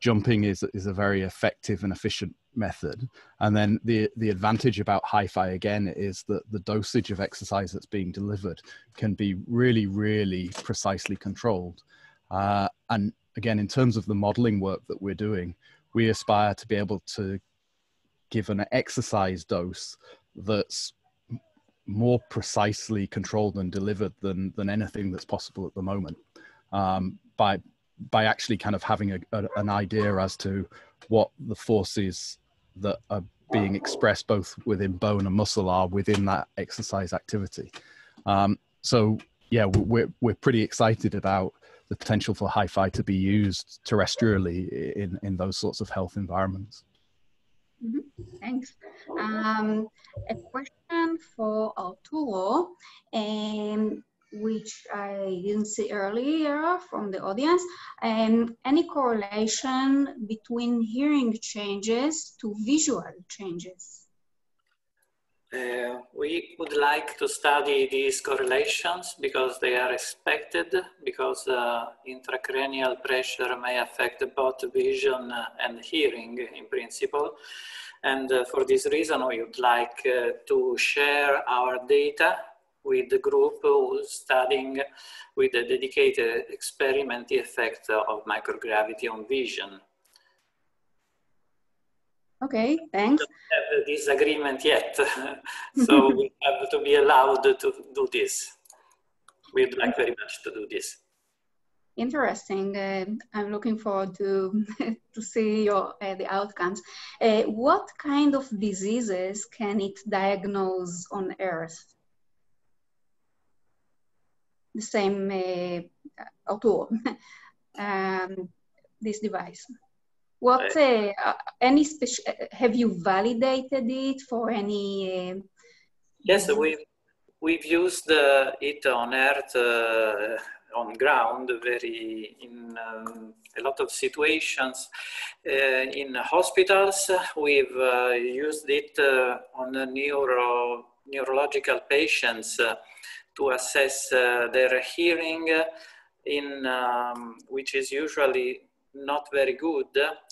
jumping is, is a very effective and efficient method. And then the, the advantage about HIFI again is that the dosage of exercise that's being delivered can be really, really precisely controlled. Uh, and again, in terms of the modeling work that we're doing, we aspire to be able to give an exercise dose that's more precisely controlled and delivered than, than anything that's possible at the moment, um, by, by actually kind of having a, a, an idea as to what the forces that are being expressed both within bone and muscle are within that exercise activity. Um, so yeah, we're, we're pretty excited about the potential for HIFI to be used terrestrially in, in those sorts of health environments. Mm-hmm. Thanks. Um, a question for Arturo, um, which I didn't see earlier from the audience. Um, any correlation between hearing changes to visual changes? Uh, we would like to study these correlations because they are expected, because uh, intracranial pressure may affect both vision and hearing in principle. And uh, for this reason, we would like uh, to share our data with the group who's studying with a dedicated experiment the effect of microgravity on vision. Okay, thanks. We don't have this agreement yet, so we have to be allowed to do this. We'd like very much to do this. Interesting. Uh, I'm looking forward to to see your uh, the outcomes. Uh, what kind of diseases can it diagnose on Earth? The same uh, auto, um, this device. What uh, any special? Have you validated it for any? Uh, yes, we've we've used uh, it on Earth, uh, on ground, very in um, a lot of situations. Uh, in hospitals, we've uh, used it uh, on neuro neurological patients uh, to assess uh, their hearing, in um, which is usually not very good,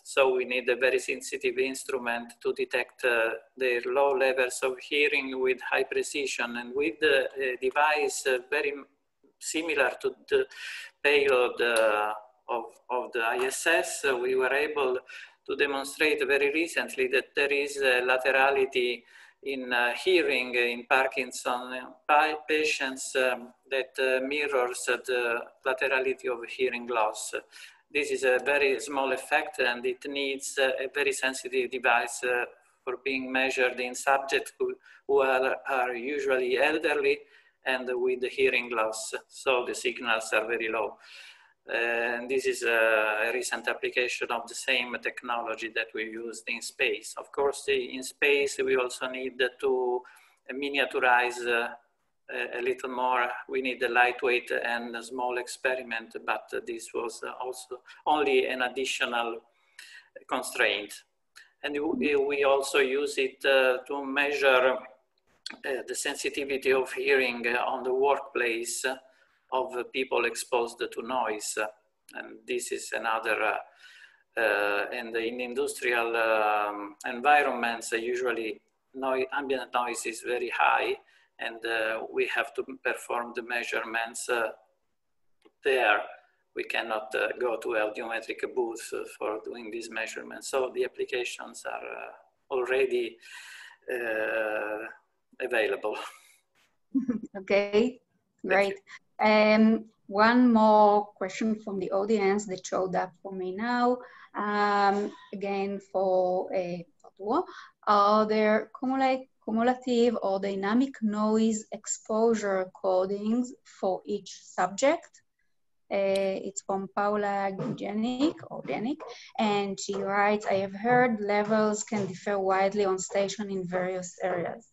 so we need a very sensitive instrument to detect uh, their low levels of hearing with high precision, and with the uh, device uh, very similar to the payload uh, of, of the I S S, uh, we were able to demonstrate very recently that there is a laterality in uh, hearing in Parkinson's patients um, that uh, mirrors the laterality of hearing loss. This is a very small effect, and it needs a very sensitive device uh, for being measured in subjects who, who are, are usually elderly and with hearing loss. So the signals are very low. And this is a recent application of the same technology that we used in space. Of course, in space, we also need to miniaturize uh, a little more. We need a lightweight and a small experiment, but this was also only an additional constraint. And we also use it uh, to measure uh, the sensitivity of hearing on the workplace of people exposed to noise. And this is another uh, uh, and in industrial um, environments, uh, usually noise, ambient noise is very high, and uh, we have to perform the measurements uh, there. We cannot uh, go to audiometric booths uh, for doing these measurements. So the applications are uh, already uh, available. Okay, great. Um, one more question from the audience that showed up for me now. Um, again, for a uh, are there cumulative cumulative or dynamic noise exposure codings for each subject? Uh, it's from Paula Genic, or Genic, and she writes, I have heard levels can differ widely on station in various areas.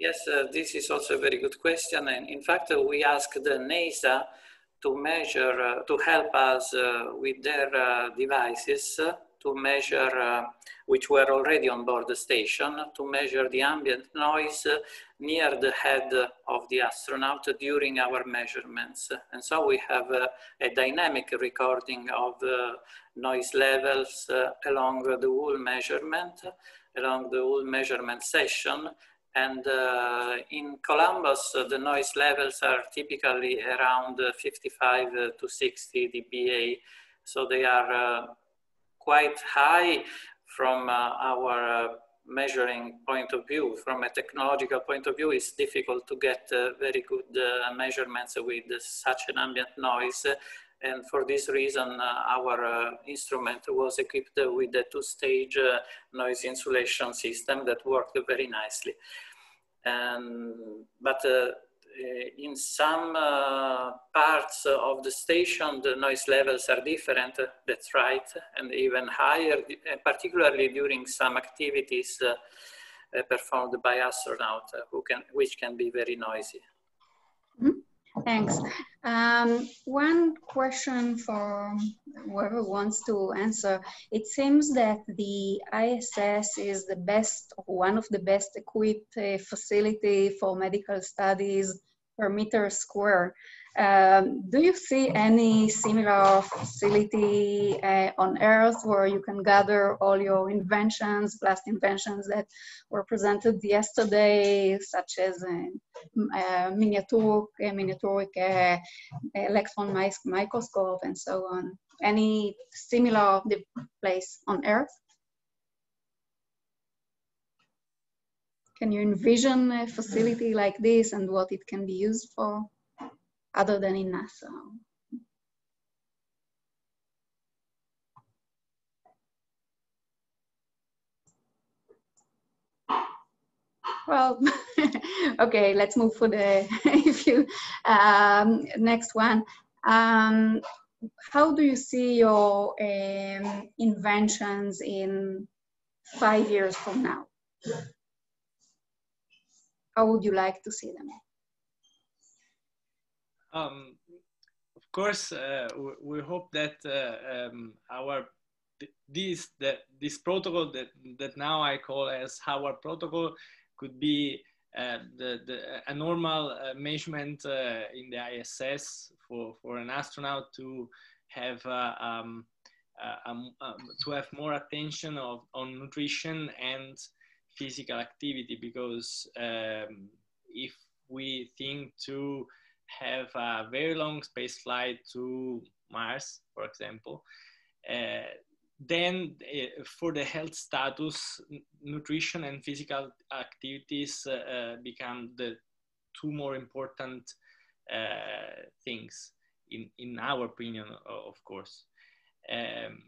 Yes, uh, this is also a very good question. And in fact, uh, we asked the NASA to measure, uh, to help us uh, with their uh, devices, uh, to measure, uh, which were already on board the station, to measure the ambient noise uh, near the head of the astronaut during our measurements. And so we have uh, a dynamic recording of uh, noise levels uh, along the whole measurement, along the whole measurement session. And uh, in Columbus, uh, the noise levels are typically around uh, fifty-five to sixty d B A. So they are uh, quite high from uh, our uh, measuring point of view. From a technological point of view, it's difficult to get uh, very good uh, measurements with uh, such an ambient noise. And for this reason, uh, our uh, instrument was equipped uh, with a two-stage uh, noise insulation system that worked very nicely. Um, but uh, in some uh, parts of the station, the noise levels are different, uh, that's right, and even higher, particularly during some activities uh, uh, performed by astronauts, uh, who can, which can be very noisy. Mm-hmm. Thanks. Um, one question for whoever wants to answer. It seems that the I S S is the best, one of the best equipped uh, facility for medical studies per meter square. Um, do you see any similar facility uh, on Earth where you can gather all your inventions, last inventions that were presented yesterday, such as uh, uh, miniature, uh, miniaturic uh, electron microscope and so on? Any similar place on Earth? Can you envision a facility like this and what it can be used for? Other than in NASA. Well, okay, let's move for the if you, um, next one. Um, how do you see your um, inventions in five years from now? How would you like to see them? Um, of course, uh, we, we hope that uh, um, our this that this protocol that that now I call as our protocol could be uh, the, the a normal uh, measurement uh, in the I S S for for an astronaut to have uh, um, uh, um, um, to have more attention of on nutrition and physical activity, because um, if we think to have a very long space flight to Mars, for example, uh, then uh, for the health status, nutrition and physical activities uh, become the two more important uh, things, in, in our opinion, of course. Um,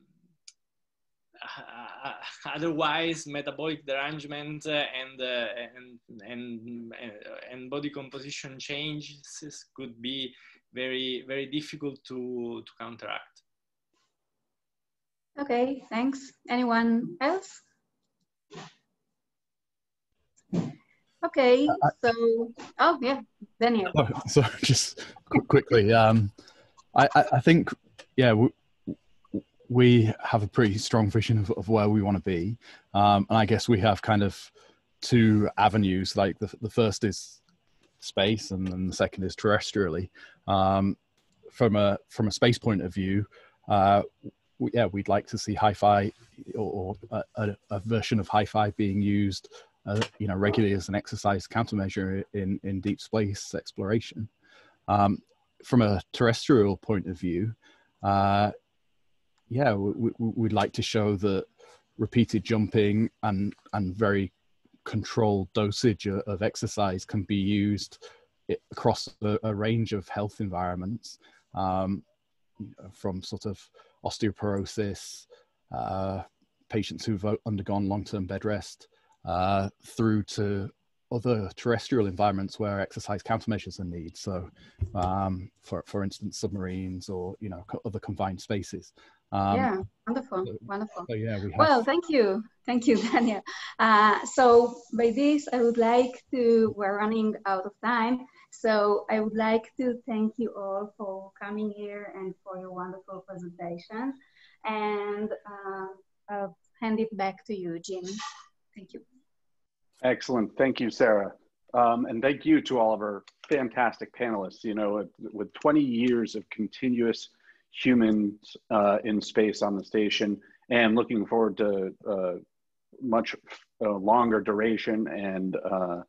Uh, otherwise, metabolic derangement uh, and, uh, and and and body composition changes could be very very difficult to to counteract. Okay, thanks. Anyone else? Okay, so oh yeah, Daniel. Oh, so just quickly, um, I, I I think yeah. We, we have a pretty strong vision of, of where we want to be. Um, and I guess we have kind of two avenues, like the, the first is space and then the second is terrestrially. Um, from a from a space point of view, uh, we, yeah, we'd like to see HIFI or, or a, a version of HIFI being used uh, you know, regularly as an exercise countermeasure in, in deep space exploration. Um, from a terrestrial point of view, uh, yeah, we, we, we'd like to show that repeated jumping and, and very controlled dosage of exercise can be used across a, a range of health environments, um, from sort of osteoporosis, uh, patients who've undergone long-term bed rest, uh, through to other terrestrial environments where exercise countermeasures are needed. So, um, for, for instance, submarines or, you know, other confined spaces. Um, yeah, wonderful, so, wonderful. So yeah, we have... Well, thank you. Thank you, Daniel. Uh, so by this, I would like to, we're running out of time. So I would like to thank you all for coming here and for your wonderful presentation. And uh, uh, hand it back to you, Jim. Thank you. Excellent. Thank you, Sara. Um, and thank you to all of our fantastic panelists. You know, with twenty years of continuous humans uh, in space on the station, and looking forward to uh, much uh, longer duration and uh,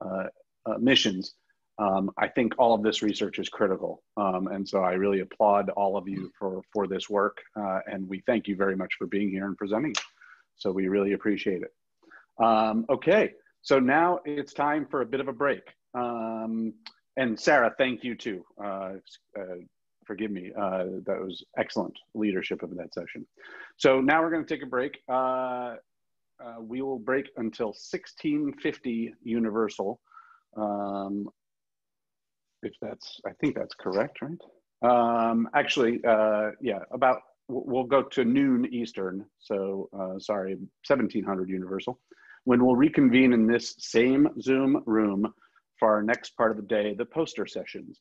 uh, uh, missions, um, I think all of this research is critical. Um, and so I really applaud all of you for, for this work. Uh, and we thank you very much for being here and presenting. So we really appreciate it. Um, okay, so now it's time for a bit of a break. Um, and Sara, thank you too. Uh, uh, forgive me, uh, that was excellent leadership of that session. So now we're gonna take a break. Uh, uh, we will break until sixteen fifty Universal. Um, if that's, I think that's correct, right? Um, actually, uh, yeah, about, we'll go to noon Eastern. So uh, sorry, seventeen hundred Universal. When we'll reconvene in this same Zoom room for our next part of the day, the poster sessions.